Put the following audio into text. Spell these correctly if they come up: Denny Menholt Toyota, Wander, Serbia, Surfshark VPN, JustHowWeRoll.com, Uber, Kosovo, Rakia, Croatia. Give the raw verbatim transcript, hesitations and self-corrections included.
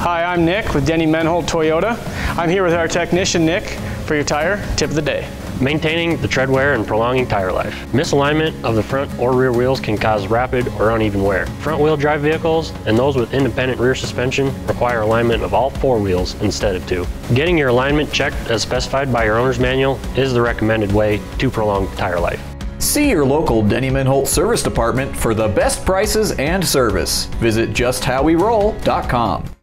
Hi, I'm Nick with Denny Menholt Toyota. I'm here with our technician, Nick, for your tire tip of the day. Maintaining the tread wear and prolonging tire life. Misalignment of the front or rear wheels can cause rapid or uneven wear. Front wheel drive vehicles and those with independent rear suspension require alignment of all four wheels instead of two. Getting your alignment checked as specified by your owner's manual is the recommended way to prolong tire life. See your local Denny Menholt service department for the best prices and service. Visit Just How We Roll dot com.